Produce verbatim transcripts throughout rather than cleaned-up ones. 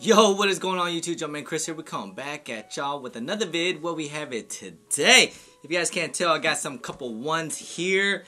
Yo, what is going on YouTube? Jumpman Chris here. We come back at y'all with another vid. What we have it today. If you guys can't tell, I got some couple ones here.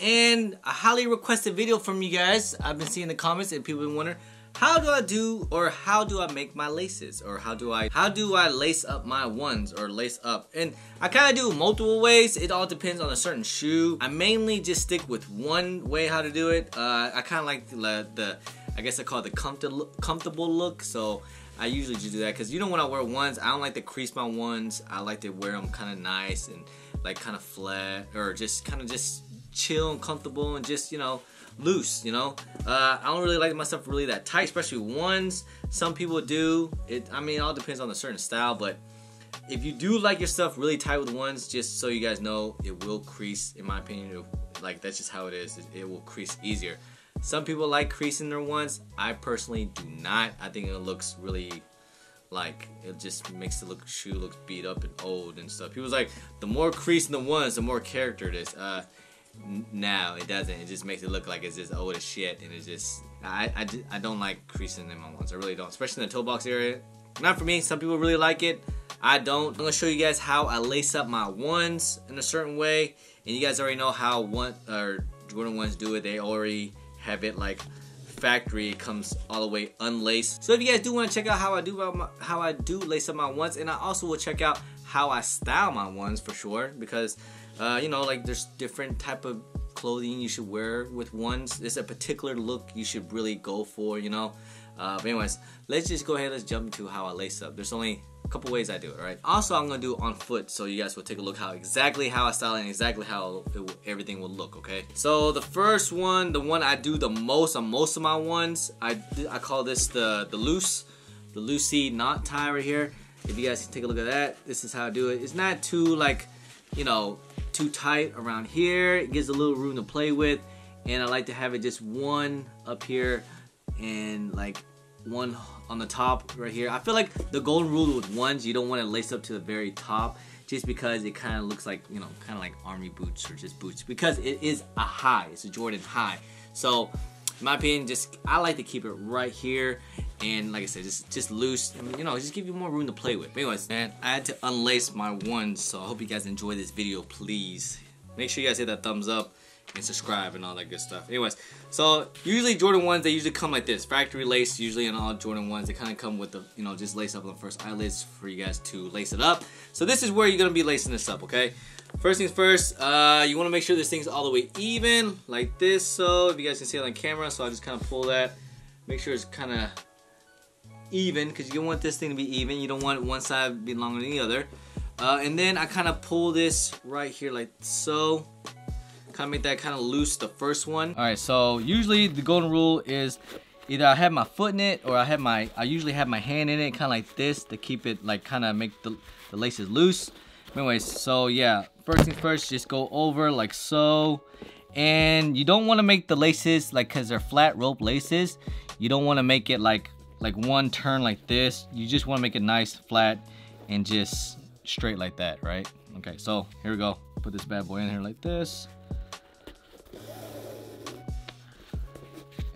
And a highly requested video from you guys. I've been seeing the comments and people been wondering, how do I do or how do I make my laces? Or how do I how do I lace up my ones or lace up? And I kind of do multiple ways. It all depends on a certain shoe. I mainly just stick with one way how to do it. Uh, I kind of like the... the I guess I call it the comfortable comfortable look, so I usually just do that because you know when I wear ones, I don't like to crease my ones. I like to wear them kind of nice and like kind of flat or just kind of just chill and comfortable and just, you know, loose, you know. Uh, I don't really like myself really that tight, especially ones. Some people do. It, I mean, it all depends on a certain style, but if you do like your stuff really tight with ones, just so you guys know, it will crease, in my opinion. It'll, like, that's just how it is. It, it will crease easier. Some people like creasing their ones. I personally do not. I think it looks really, like, it just makes the look, shoe looks beat up and old and stuff. He was like, the more crease in the ones, the more character it is. Uh, no, it doesn't. It just makes it look like it's just old as shit. And it's just, I, I, just, I don't like creasing in my ones. I really don't. Especially in the toe box area. Not for me. Some people really like it. I don't. I'm going to show you guys how I lace up my ones in a certain way. And you guys already know how one, or Jordan ones do it. They already... have it like factory. It comes all the way unlaced. So if you guys do want to check out how I do my, how I do lace up my ones, and I also will check out how I style my ones for sure, because uh, you know, like there's different type of clothing you should wear with ones. There's a particular look you should really go for, you know. Uh, but anyways, let's just go ahead. Let's jump into how I lace up. There's only a couple ways I do it. All right. Also, I'm gonna do it on foot, so you guys will take a look how exactly how I style it and exactly how it will, everything will look. Okay. So the first one, the one I do the most on most of my ones, I I call this the the loose, the loosey knot tie right here. If you guys can take a look at that, this is how I do it. It's not too like, you know, too tight around here. It gives a little room to play with, and I like to have it just one up here and like one on the top right here. I feel like the golden rule with ones, you don't want to lace up to the very top just because it kind of looks like, you know, kind of like army boots or just boots, because it is a high. It's a Jordan high. So in my opinion, just I like to keep it right here, and like I said, just just loose. I mean, you know, just give you more room to play with. But anyways, man, I had to unlace my ones, so I hope you guys enjoy this video. Please make sure you guys hit that thumbs up and subscribe and all that good stuff. Anyways, so usually Jordan ones, they usually come like this. Factory lace, usually in all Jordan ones, they kind of come with the, you know, just lace up on the first eyelids for you guys to lace it up. So this is where you're gonna be lacing this up, okay? First things first, uh, you wanna make sure this thing's all the way even, like this. So if you guys can see it on camera, so I just kind of pull that, make sure it's kind of even, because you want this thing to be even. You don't want one side to be longer than the other. Uh, and then I kind of pull this right here like so. Kind of make that kind of loose, the first one. All right, so usually the golden rule is either I have my foot in it, or I have my, I usually have my hand in it, kind of like this, to keep it like kind of make the, the laces loose. Anyways, so yeah, first thing first, just go over like so. And you don't want to make the laces like, because they're flat rope laces, you don't want to make it like like one turn like this. You just want to make it nice, flat, and just straight like that, right? Okay, so here we go. Put this bad boy in here like this.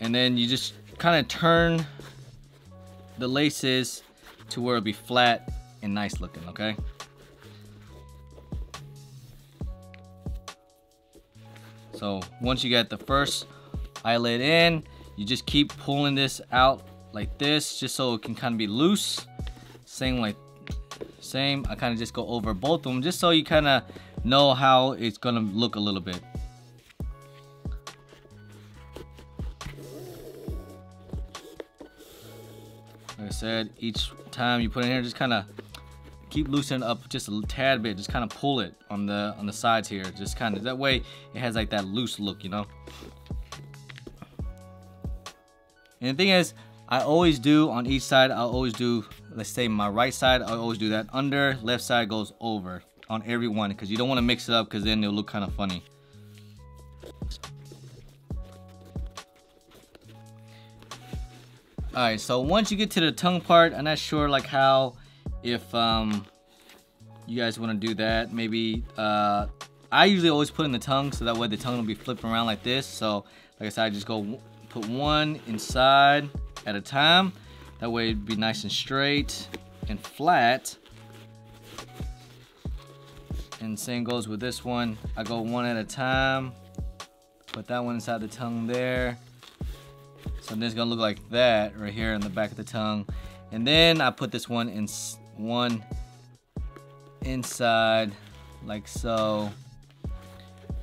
And then you just kind of turn the laces to where it'll be flat and nice looking, okay? So once you got the first eyelid in, you just keep pulling this out like this, just so it can kind of be loose. Same like, same, I kind of just go over both of them, just so you kind of know how it's gonna look a little bit. Like I said, each time you put it in here, just kind of keep loosening up just a tad bit. Just kind of pull it on the on the sides here. Just kind of that way, it has like that loose look, you know. And the thing is, I always do on each side. I always do. Let's say my right side, I always do that under. Left side goes over on every one, because you don't want to mix it up, because then it'll look kind of funny. All right, so once you get to the tongue part, I'm not sure like how, if um, you guys want to do that, maybe, uh, I usually always put in the tongue, so that way the tongue will be flipping around like this. So like I said, I just go put one inside at a time, That way it'd be nice and straight and flat. And same goes with this one. I go one at a time. Put that one inside the tongue there. So then it's gonna look like that right here in the back of the tongue. And then I put this one in one inside like so.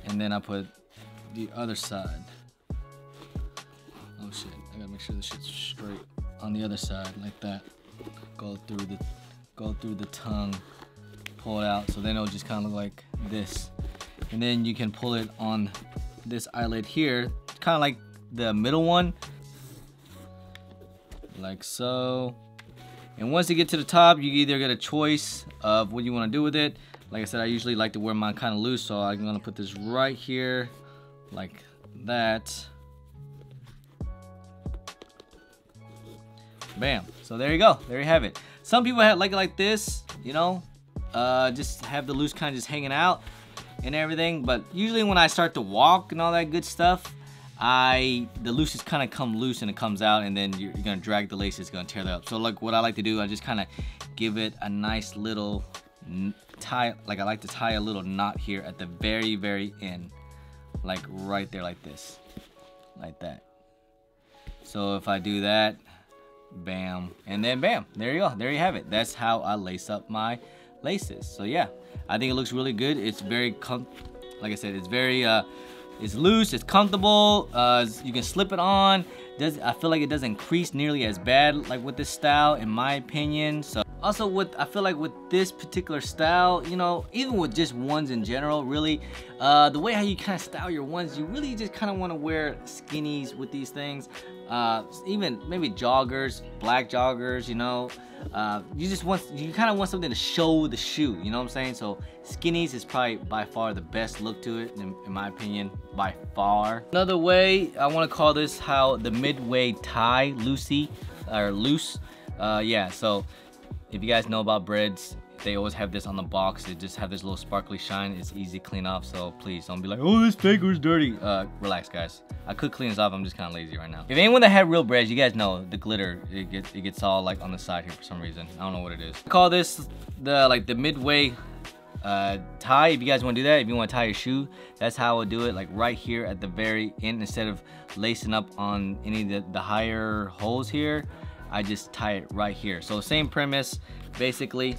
And then I put the other side. Oh shit, I gotta make sure this shit's straight. On the other side like that. Go through the go through the tongue. Pull it out, so then it'll just kind of look like this. And then you can pull it on this eyelid here, kind of like the middle one, like so. And once you get to the top, you either get a choice of what you want to do with it. Like I said, I usually like to wear mine kind of loose, so I'm gonna put this right here like that. Bam. So there you go, there you have it. Some people have like it like this, you know, uh just have the loose kind of just hanging out and everything. But usually when I start to walk and all that good stuff, I the loose is kind of come loose and it comes out, and then you're, you're gonna drag the lace, it's gonna tear that up. So like what I like to do, I just kind of give it a nice little tie. Like I like to tie a little knot here at the very very end, like right there, like this, like that. So if I do that, bam, and then bam, there you go, there you have it. That's how I lace up my laces. So yeah, I think it looks really good. It's very com like I said, it's very uh it's loose, it's comfortable, uh you can slip it on. Does I feel like it doesn't crease nearly as bad like with this style, in my opinion. So also with I feel like with this particular style, you know, even with just ones in general, really, uh the way how you kind of style your ones, you really just kind of want to wear skinnies with these things, uh even maybe joggers, black joggers, you know. Uh, you just want, you kind of want something to show the shoe, you know what I'm saying? So skinnies is probably by far the best look to it, in, in my opinion, by far. Another way, I want to call this how the midway tie, loosey, or loose. Uh, yeah, so if you guys know about breads, they always have this on the box. They just have this little sparkly shine. It's easy to clean off, so please don't be like, oh, this paper's dirty. Uh, relax, guys. I could clean this off, I'm just kind of lazy right now. If anyone that had real breads, you guys know the glitter, it gets it gets all like on the side here for some reason. I don't know what it is. I call this the like the midway uh, tie. If you guys want to do that, if you want to tie your shoe, that's how I would do it. Like right here at the very end, instead of lacing up on any of the, the higher holes here, I just tie it right here. So same premise, basically.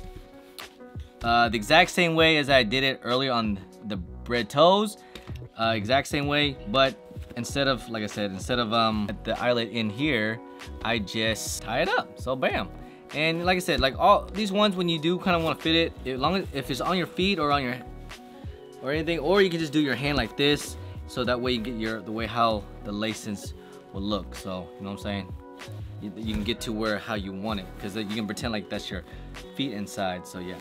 Uh, the exact same way as I did it earlier on the bread toes, uh, exact same way, but instead of, like I said, instead of um, at the eyelet in here, I just tie it up. So bam. And like I said, like all these ones, when you do kind of want to fit it, as long as if it's on your feet or on your or anything, or you can just do your hand like this, so that way you get your the way how the laces will look. So you know what I'm saying? You, you can get to where how you want it, because you can pretend like that's your feet inside. So yeah.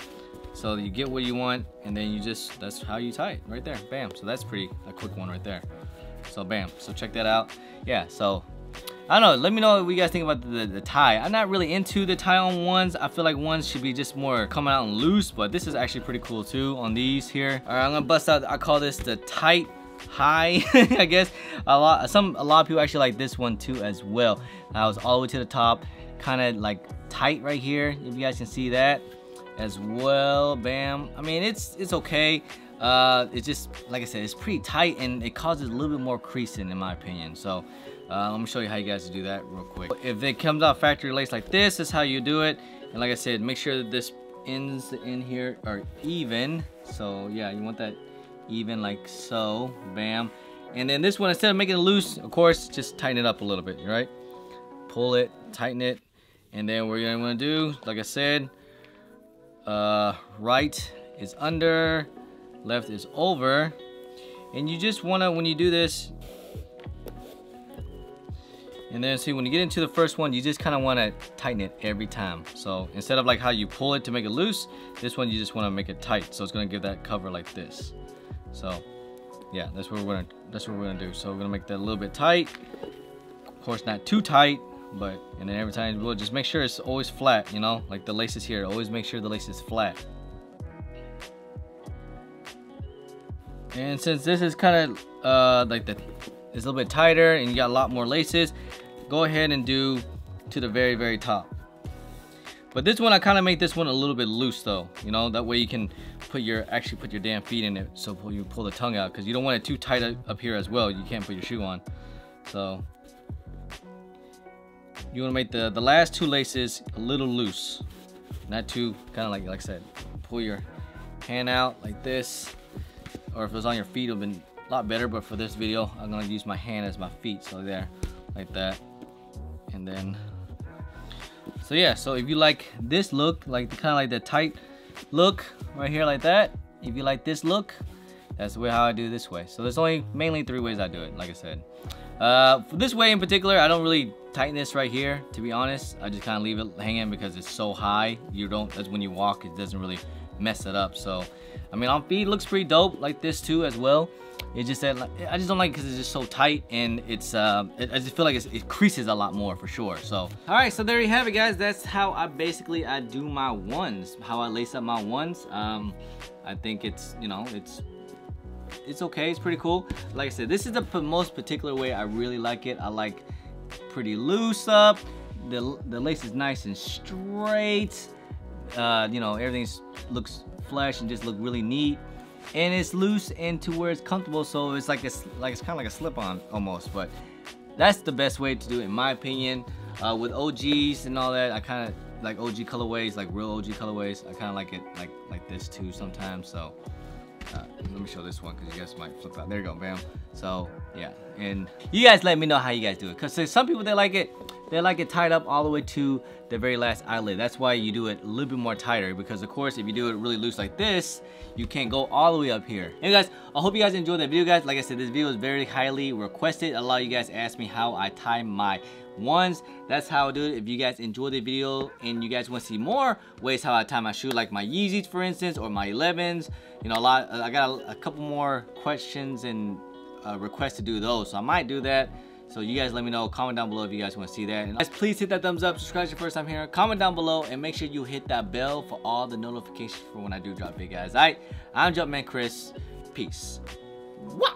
So you get what you want, and then you just, that's how you tie it, right there, bam. So that's pretty, a quick one right there. So bam, so check that out. Yeah, so, I don't know, let me know what you guys think about the, the, the tie. I'm not really into the tie on ones. I feel like ones should be just more coming out and loose, but this is actually pretty cool too on these here. All right, I'm gonna bust out, I call this the tight high, I guess. A lot, some, a lot of people actually like this one too as well. I was all the way to the top, kinda like tight right here, if you guys can see that. As well, bam. I mean, it's it's okay. Uh, it's just, like I said, it's pretty tight and it causes a little bit more creasing in my opinion. So uh, let me show you how you guys do that real quick. If it comes out factory lace like this, this is how you do it. And like I said, make sure that this ends in here are even. So yeah, you want that even like so, bam. And then this one, instead of making it loose, of course, just tighten it up a little bit, right? Pull it, tighten it. And then what you're gonna wanna do, like I said, Uh, right is under, left is over, and you just wanna, when you do this, and then see when you get into the first one, you just kinda wanna tighten it every time. So instead of like how you pull it to make it loose, this one you just wanna make it tight. So it's gonna give that cover like this. So yeah, that's what we're gonna, that's what we're gonna do. So we're gonna make that a little bit tight. Of course, not too tight. But and then every time we'll just make sure it's always flat, you know, like the laces here, always make sure the lace is flat. And since this is kind of uh like the it's a little bit tighter and you got a lot more laces, go ahead and do to the very, very top. But this one, I kind of make this one a little bit loose though, you know, that way you can put your, actually put your damn feet in it, so you pull the tongue out, because you don't want it too tight up here as well. You can't put your shoe on. So you want to make the, the last two laces a little loose, not too, kind of like, like I said, pull your hand out like this, or if it was on your feet, it would have been a lot better, but for this video, I'm going to use my hand as my feet, so there, like that, and then... So yeah, so if you like this look, like kind of like the tight look right here like that, if you like this look, that's the way how I do this way. So there's only mainly three ways I do it, like I said. Uh, for this way in particular, I don't really tighten this right here, to be honest. I just kind of leave it hanging because it's so high. You don't, that's when you walk, it doesn't really mess it up. So, I mean, on feet looks pretty dope like this too as well. It just said, I just don't like it because it's just so tight, and it's, uh, it, I just feel like it's, it creases a lot more for sure. So, all right, so there you have it, guys. That's how I basically, I do my ones, how I lace up my ones. Um, I think it's, you know, it's, it's okay. It's pretty cool. Like I said, this is the most particular way I really like it. I like pretty loose up. The, the lace is nice and straight. Uh, you know, everything looks flush and just look really neat. And it's loose and to where it's comfortable, so it's like it's like it's kind of like a slip-on almost. But that's the best way to do it, in my opinion. Uh, with O Gs and all that, I kind of like O G colorways, like real O G colorways. I kind of like it like like this too sometimes. So uh, let me show this one because you guys might flip out. There you go, bam. So yeah, and you guys let me know how you guys do it, because there's some people that like it. They like it tied up all the way to the very last eyelid. That's why you do it a little bit more tighter, because of course if you do it really loose like this, you can't go all the way up here. Anyway guys, I hope you guys enjoyed that video, guys. Like I said, this video is very highly requested. A lot of you guys asked me how I tie my ones. That's how I do it. If you guys enjoyed the video and you guys want to see more ways how I tie my shoe, like my Yeezys for instance, or my elevens, you know, a lot, I got a, a couple more questions and uh, requests to do those, so I might do that. So you guys let me know, comment down below if you guys want to see that. And guys, please hit that thumbs up, subscribe if you're first time here, comment down below, and make sure you hit that bell for all the notifications for when I do drop it, guys. All right, I'm Jumpman Chris. Peace. What?